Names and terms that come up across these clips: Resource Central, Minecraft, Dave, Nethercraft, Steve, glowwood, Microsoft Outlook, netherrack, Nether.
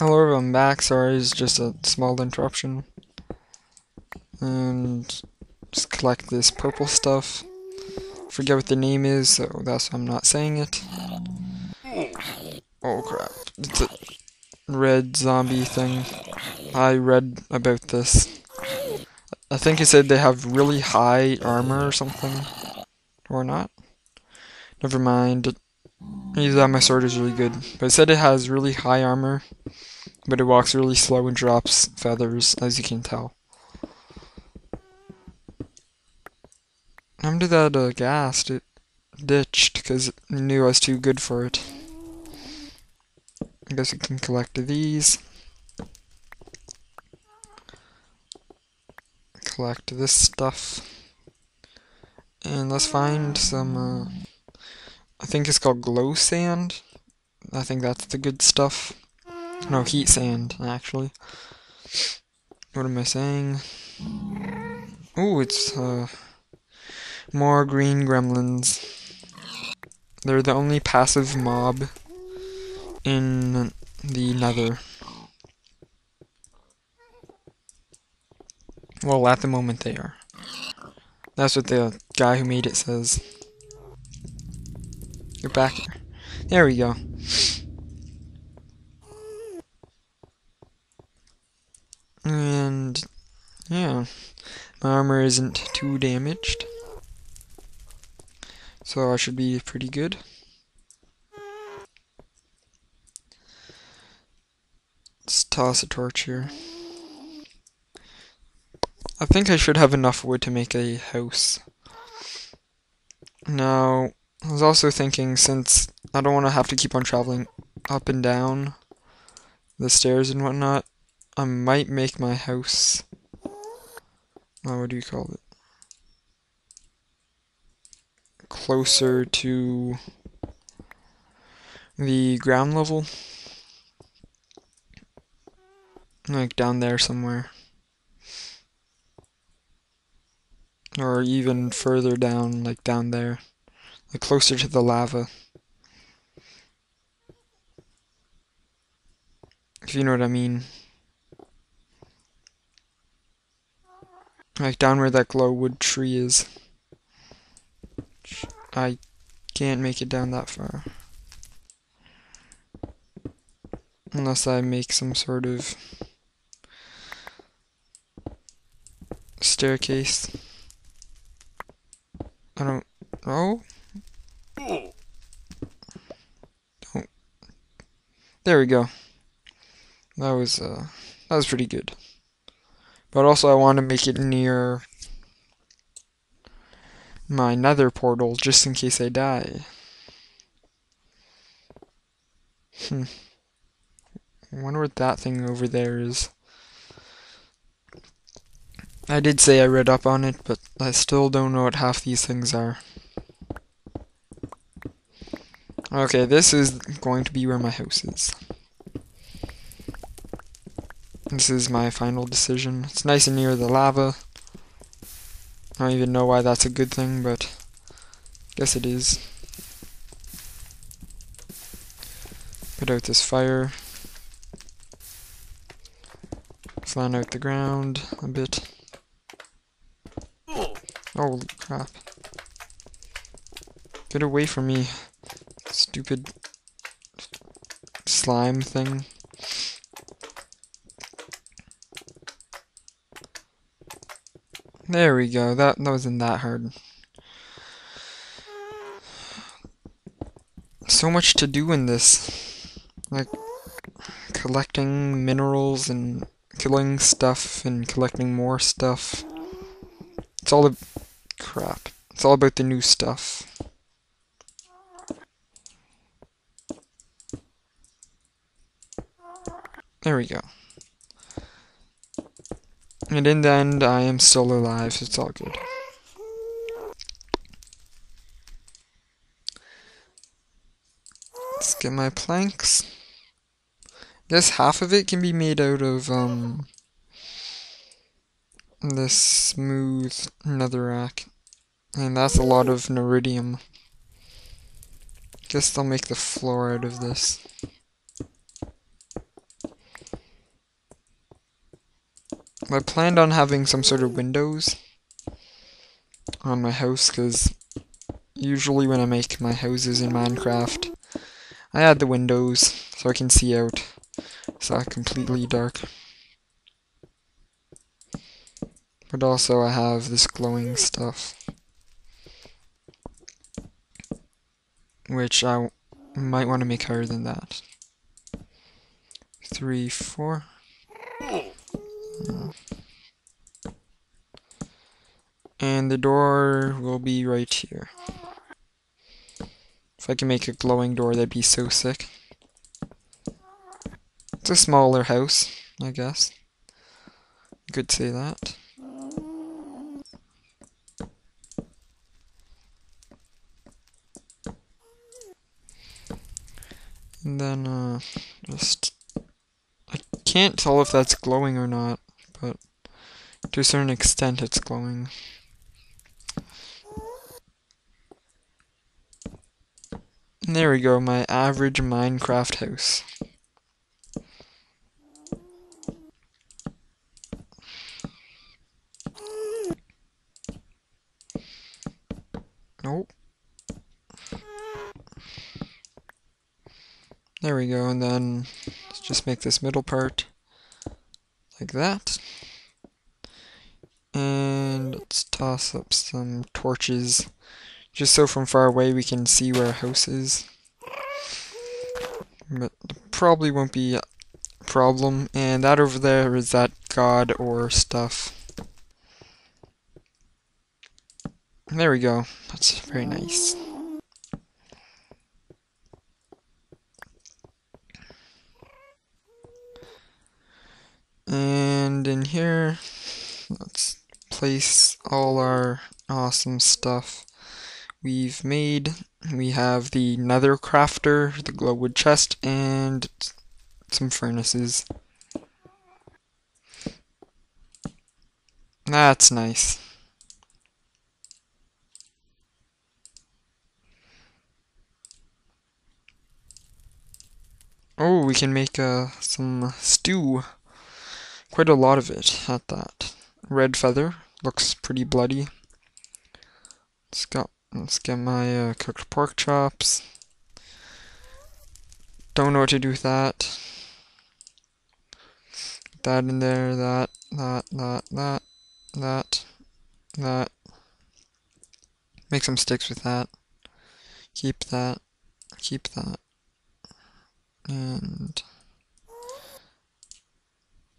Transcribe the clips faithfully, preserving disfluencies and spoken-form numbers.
However, I'm back. Sorry, it's just a small interruption. And just collect this purple stuff. Forget what the name is, so that's why I'm not saying it. Oh crap. It's a red zombie thing. I read about this. I think it said they have really high armor or something. Or not. Never mind. Either that, my sword is really good. But it said it has really high armor, but it walks really slow and drops feathers, as you can tell. How did that uh, ghast? It ditched because it knew I was too good for it. I guess we can collect these. Collect this stuff. And let's find some, uh, I think it's called glow sand. I think that's the good stuff. No, heat sand, actually. What am I saying? Ooh, it's, uh... more green gremlins. They're the only passive mob in the Nether. Well, at the moment they are. That's what the guy who made it says. You're back here. There we go. And yeah, my armor isn't too damaged. So I should be pretty good. Let's toss a torch here. I think I should have enough wood to make a house. Now, I was also thinking, since I don't want to have to keep on traveling up and down the stairs and whatnot, I might make my house... Oh, what do you call it? Closer to the ground level, like down there somewhere, or even further down, like down there, like closer to the lava, if you know what I mean, like down where that glowwood tree is. I can't make it down that far. Unless I make some sort of staircase. I don't know. Oh. Don't. There we go. That was uh that was pretty good. But also I want to make it near my nether portal, just in case I die. Hmm. I wonder what that thing over there is. I did say I read up on it, but I still don't know what half these things are. Okay, this is going to be where my house is. This is my final decision. It's nice and near the lava. I don't even know why that's a good thing, but I guess it is. Put out this fire. Flatten out the ground a bit. Holy crap. Get away from me, stupid slime thing. There we go, that, that wasn't that hard. So much to do in this. Like, collecting minerals and killing stuff and collecting more stuff. It's all a... crap. It's all about the new stuff. There we go. And in the end, I am still alive, so it's all good. Let's get my planks. I guess half of it can be made out of, um... this smooth netherrack. And that's a lot of neridium. I guess they'll make the floor out of this. I planned on having some sort of windows on my house, because usually when I make my houses in Minecraft, I add the windows so I can see out. It's not completely dark. But also I have this glowing stuff, which I w might want to make higher than that. Three, four. Oh. And the door will be right here. If I can make a glowing door, that'd be so sick. It's a smaller house, I guess. You could say that. And then, uh, just, I can't tell if that's glowing or not, but to a certain extent it's glowing. And there we go, my average Minecraft house. Nope. There we go, and then let's just make this middle part like that. And let's toss up some torches, just so from far away we can see where our house is. But probably won't be a problem. And that over there is that god or stuff. And there we go, that's very nice. And in here, let's place all our awesome stuff we've made. We have the Nether crafter, the glowwood chest, and some furnaces. That's nice. Oh, we can make uh, some stew. Quite a lot of it at that. Red feather looks pretty bloody. Let's go. Let's get my uh, cooked pork chops. Don't know what to do with that. That in there. That. That. That. That. That. That. Make some sticks with that. Keep that. Keep that. And.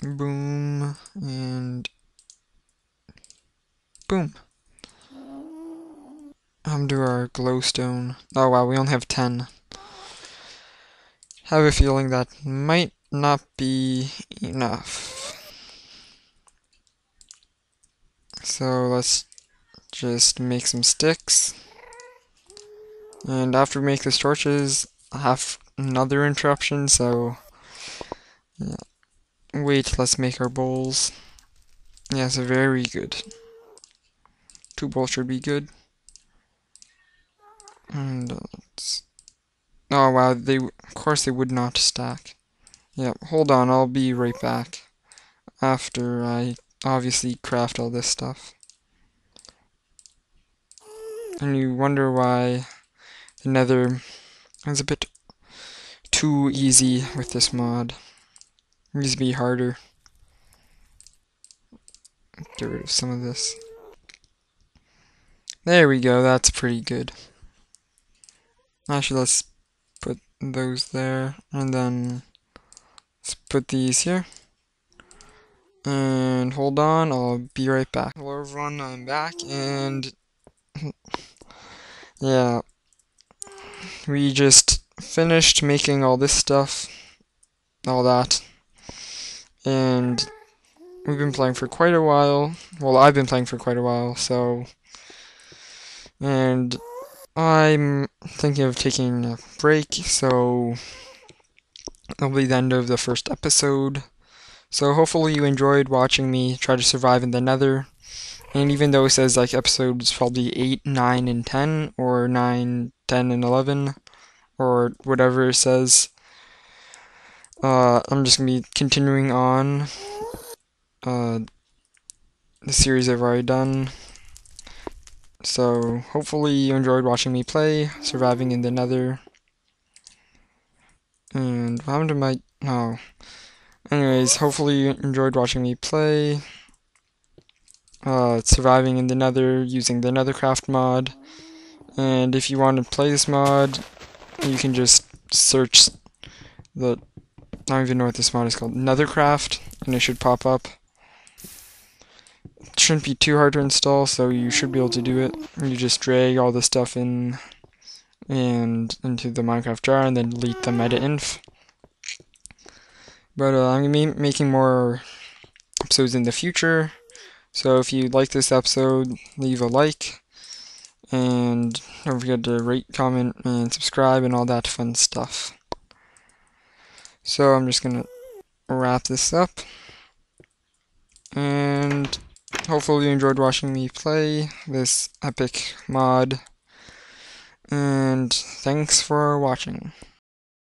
Boom, and boom. Um, do our glowstone. Oh wow, we only have ten. Have a feeling that might not be enough. So let's just make some sticks. And after we make these torches, I have another interruption, so yeah. Wait, let's make our bowls. Yes, very good. Two bowls should be good. And let's... Oh wow, they of course they would not stack. Yep, hold on, I'll be right back. After I obviously craft all this stuff. And you wonder why the Nether is a bit too easy with this mod. Needs to be harder. Get rid of some of this. There we go, that's pretty good. Actually, let's put those there, and then let's put these here. And hold on, I'll be right back. Hello everyone, I'm back, and yeah, we just finished making all this stuff, all that. And we've been playing for quite a while. Well, I've been playing for quite a while, so... And I'm thinking of taking a break, so... It'll be the end of the first episode. So hopefully you enjoyed watching me try to survive in the Nether. And even though it says, like, episodes probably eight, nine, and ten, or nine, ten, and eleven, or whatever it says... Uh, I'm just gonna be continuing on, uh, the series I've already done. So hopefully you enjoyed watching me play surviving in the Nether. And what happened to my oh. Anyways, hopefully you enjoyed watching me play uh, surviving in the Nether using the Nethercraft mod. And if you want to play this mod, you can just search the, I don't even know what this mod is called, Nethercraft, and it should pop up. It shouldn't be too hard to install, so you should be able to do it. You just drag all the stuff in and into the Minecraft jar and then delete the meta-inf. But uh, I'm going to be making more episodes in the future, so if you like this episode, leave a like. And don't forget to rate, comment, and subscribe, and all that fun stuff. So I'm just going to wrap this up. And hopefully you enjoyed watching me play this epic mod. And thanks for watching.